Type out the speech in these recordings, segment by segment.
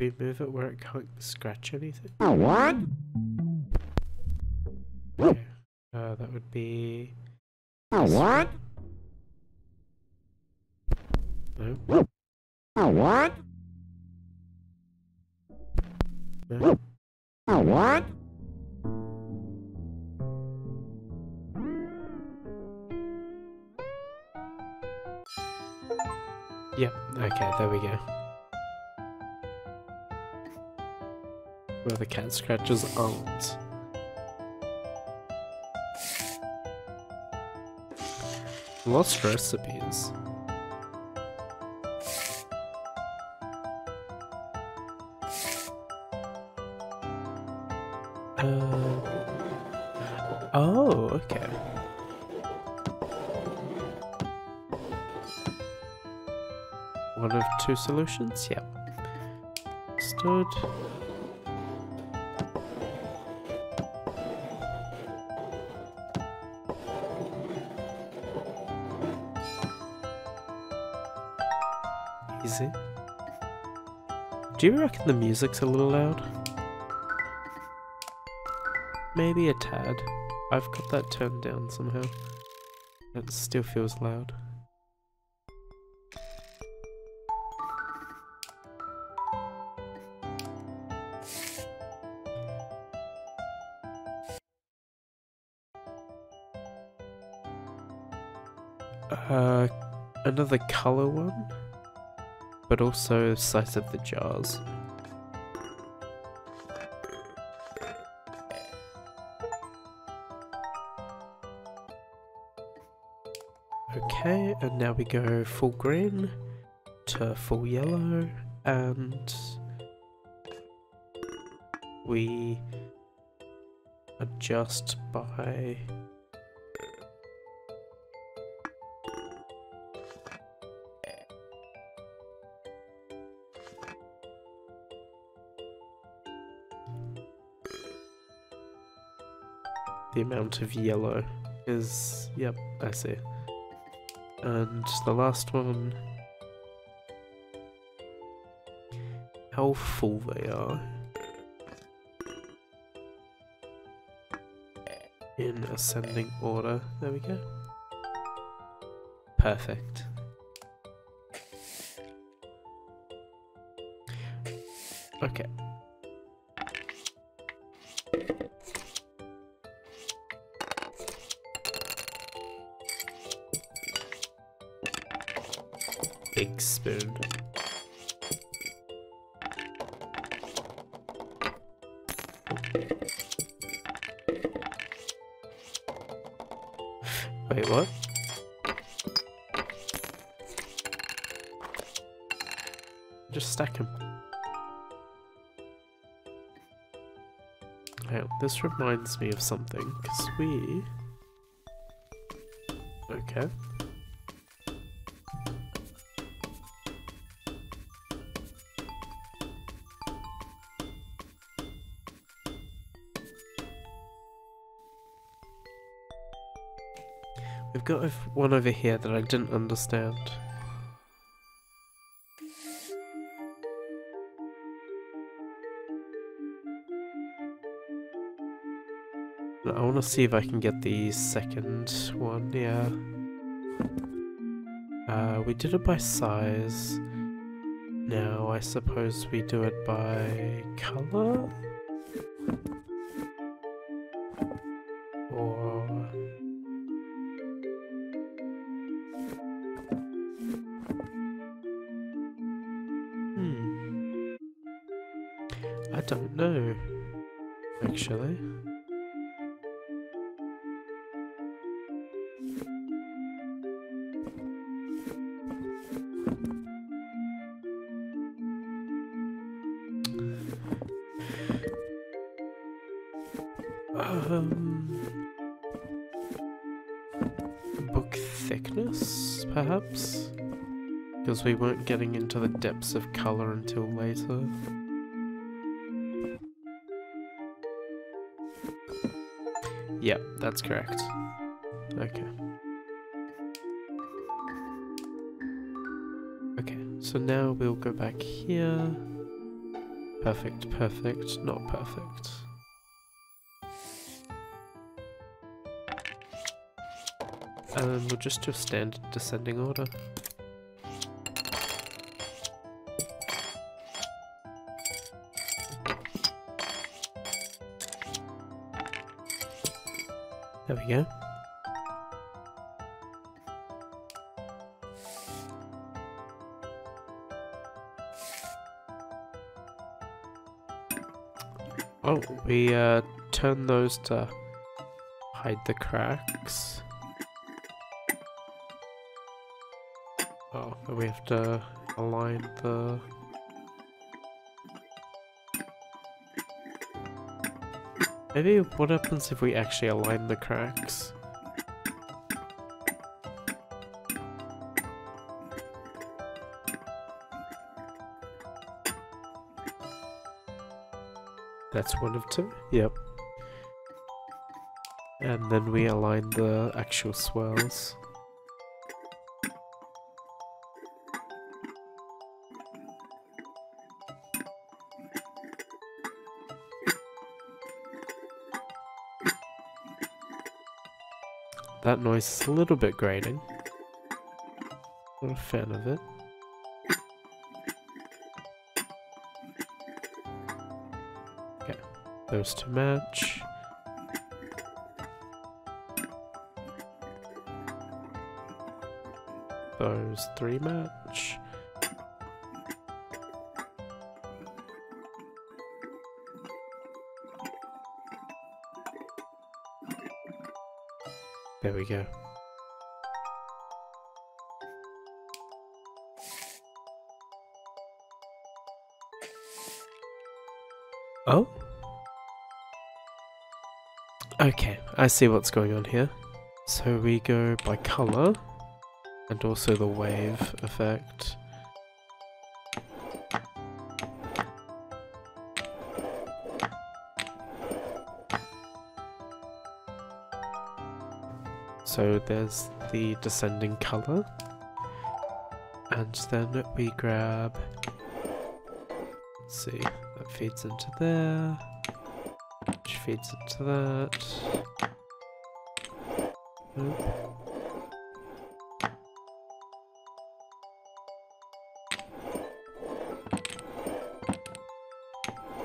We move it where it can't scratch anything. What? Okay. That would be. What? No. What? No. What? Yep, okay, there we go. Where the cat scratches aren't. Lost recipes. Oh, okay. One of two solutions? Yep. Understood. Easy. Do you reckon the music's a little loud? Maybe a tad. I've got that turned down somehow. It still feels loud. Another colour one, but also size of the jars. Okay, and now we go full green to full yellow, and we adjust by the amount of yellow is, yep, I see. And the last one, how full they are in ascending order. There we go. Perfect. Okay. Big spoon. Wait, what? Just stack them. Oh, this reminds me of something, because we... Okay. We've got one over here that I didn't understand. I want to see if I can get the second one, yeah. We did it by size. Now I suppose we do it by colour? I don't know, actually. book thickness, perhaps? Because we weren't getting into the depths of colour until later. Yep, that's correct. Okay. Okay, so now we'll go back here. Perfect, perfect, not perfect. And then we'll just do standard descending order. There we go. Oh, we turn those to hide the cracks. Oh, we have to align the... Maybe what happens if we actually align the cracks? That's one of two? Yep. And then we align the actual swirls. That noise is a little bit grating. Not a fan of it. Okay, those to match. Those three match. There we go. Oh? Okay, I see what's going on here. So we go by color, and also the wave effect. So there's the descending color, and then we grab, let's see, that feeds into there, which feeds into that. Nope.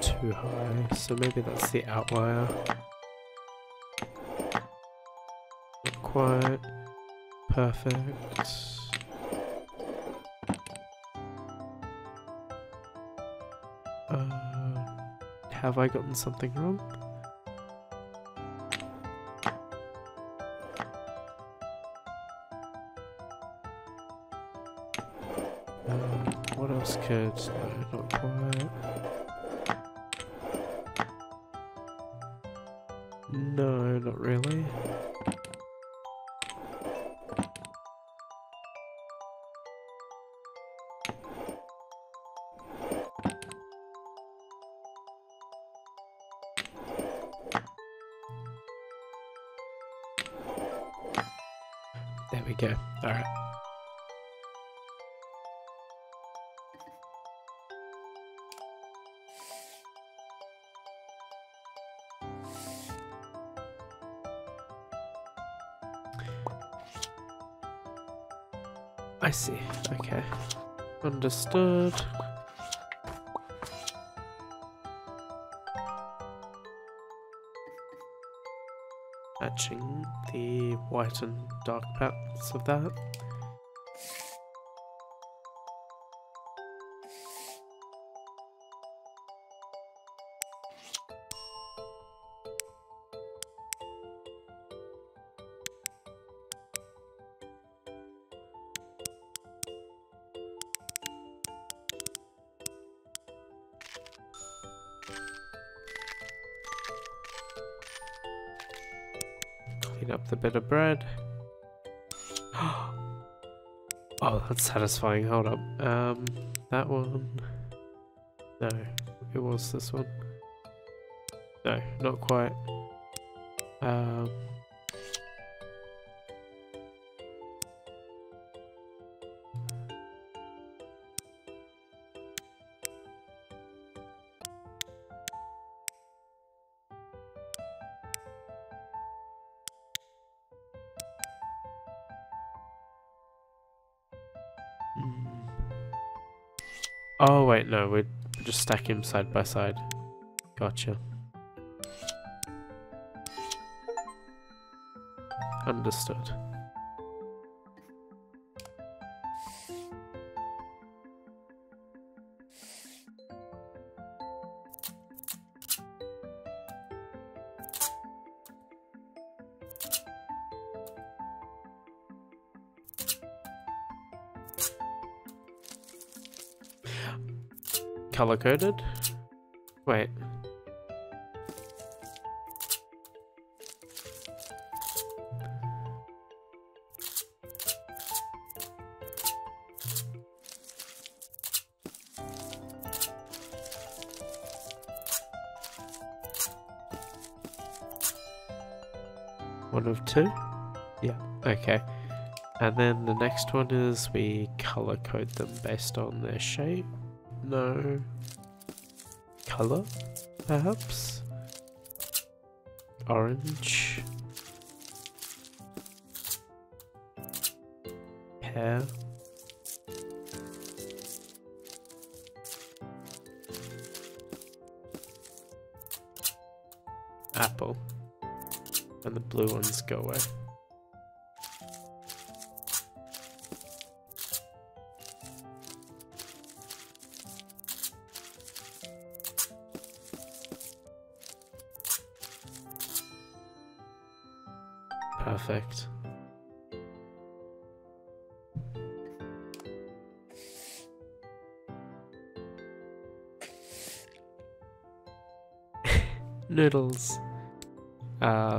Too high, so maybe that's the outlier. Quite perfect. Have I gotten something wrong? What else could... No, not quite. No, not really. There we go. Alright. I see. Okay. Understood. Matching the white and dark patterns of that. Pick up the bit of bread. Oh, that's satisfying. Hold up. That one. No, it was this one. No, not quite. Oh wait, no, we'd just stack him side by side. Gotcha. Understood. Color coded? Wait. One of two? Yeah, okay. And then the next one is we color code them based on their shape. No color, perhaps orange, pear, apple, and the blue ones go away. Perfect. Noodles.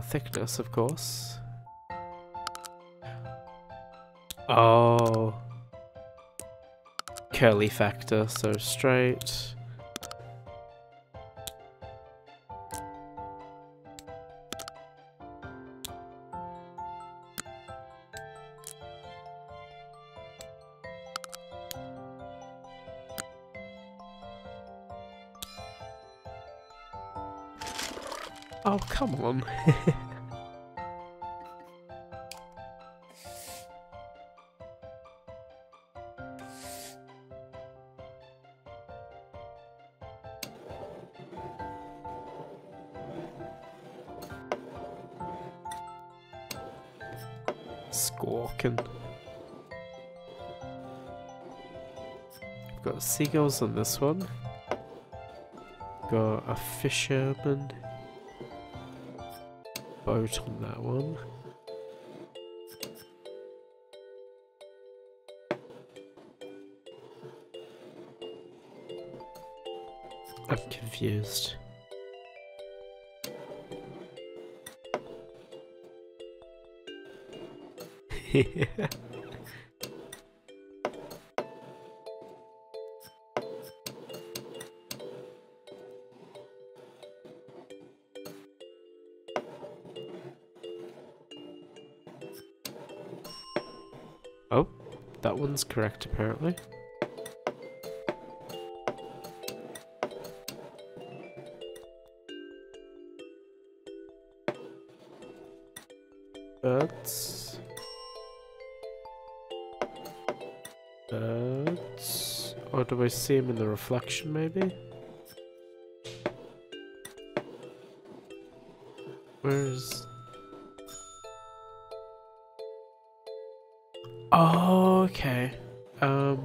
Thickness, of course. Oh. Curly factor, so straight. Oh, come on. Squawking. I've got seagulls on this one. Got a fisherman. Boat on that one. I'm confused. Oh, that one's correct apparently. Birds. Birds. Or do I see them in the reflection maybe? Where's... Oh, okay. And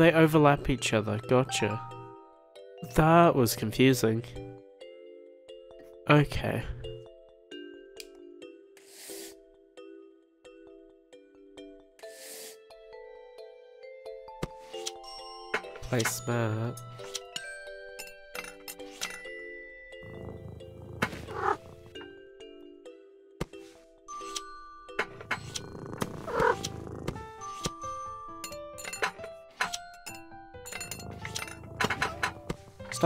they overlap each other. Gotcha. That was confusing. Okay. Placemat.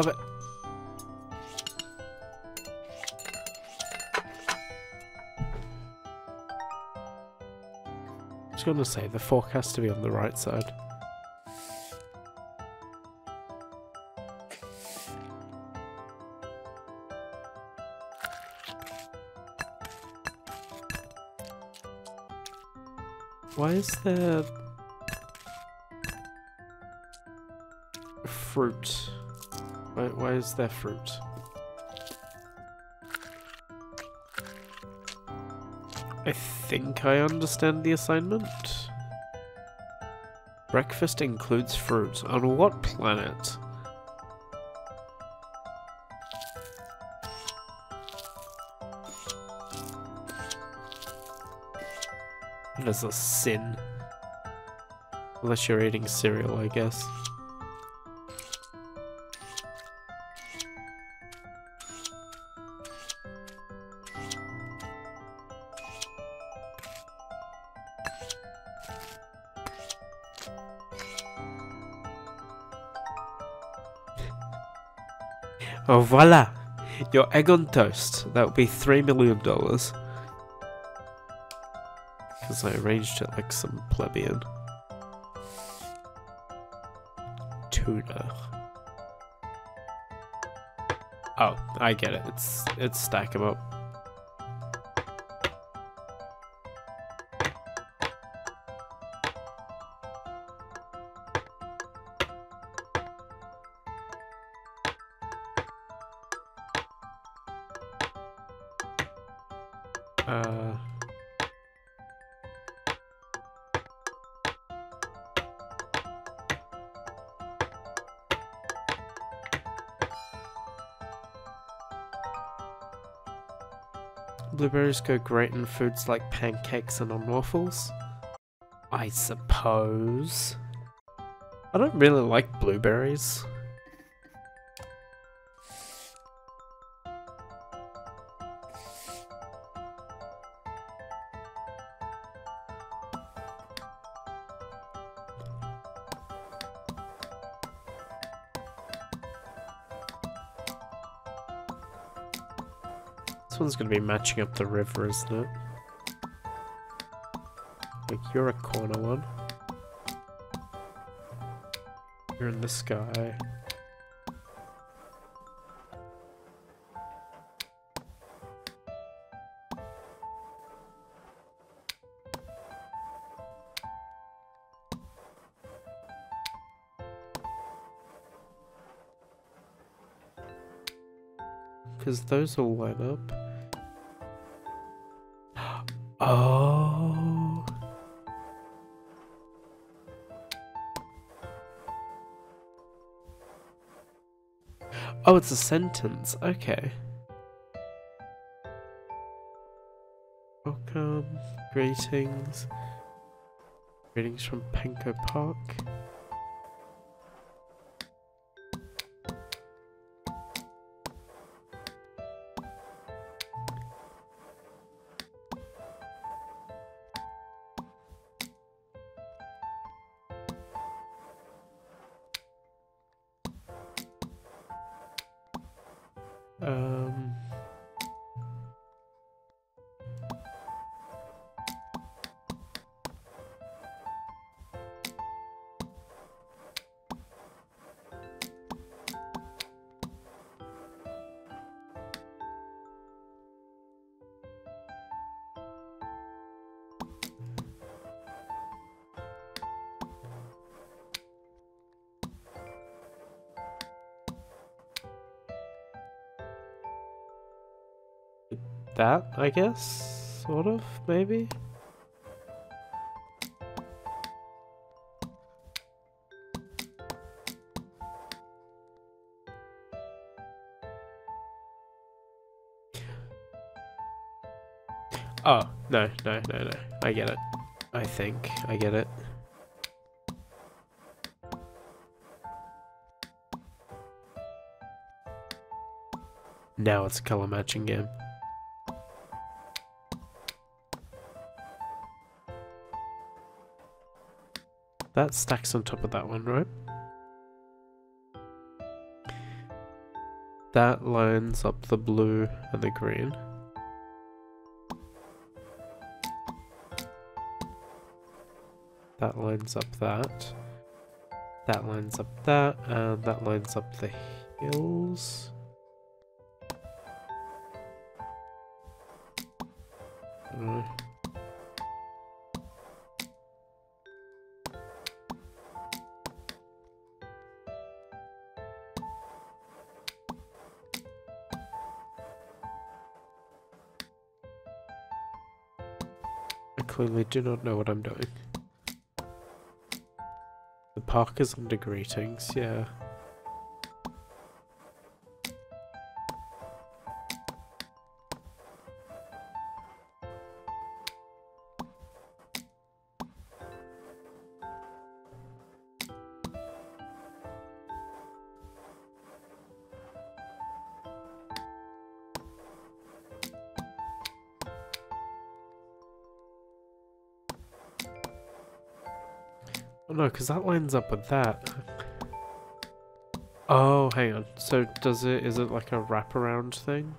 Stop it. I was going to say, the fork has to be on the right side. Why is there fruit? Why is there fruit? I think I understand the assignment. Breakfast includes fruit. On what planet? As a sin. Unless you're eating cereal, I guess. Oh, voila! Your egg on toast. That would be $3 million. Because I arranged it like some plebeian. Tuna. Oh, I get it. It's stack 'em up. Blueberries go great in foods like pancakes and on waffles, I suppose. I don't really like blueberries. This one's gonna be matching up the river, isn't it? Like, you're a corner one. You're in the sky. Because those all line up. Oh, oh, it's a sentence. Okay. Welcome, greetings, greetings from Panko Park. That, I guess? Sort of, maybe? Oh, no. I get it. I think I get it. Now it's a color matching game. That stacks on top of that one, right? that lines up the blue and the green. That lines up that. That lines up that, and that lines up the hills. I clearly do not know what I'm doing. The park is under greetings, yeah. Oh no, because that lines up with that. Oh, hang on. So does it, is it like a wraparound thing?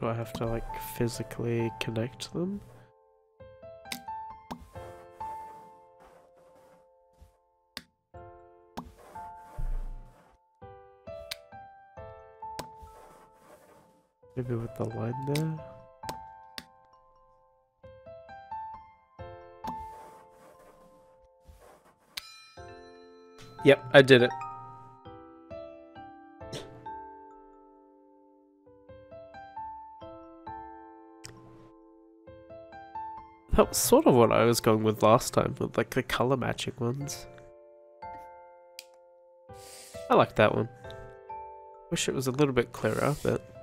Do I have to like physically connect them? Maybe with the line there. Yep, I did it. That was sort of what I was going with last time, with like the color matching ones. I like that one. Wish it was a little bit clearer, but...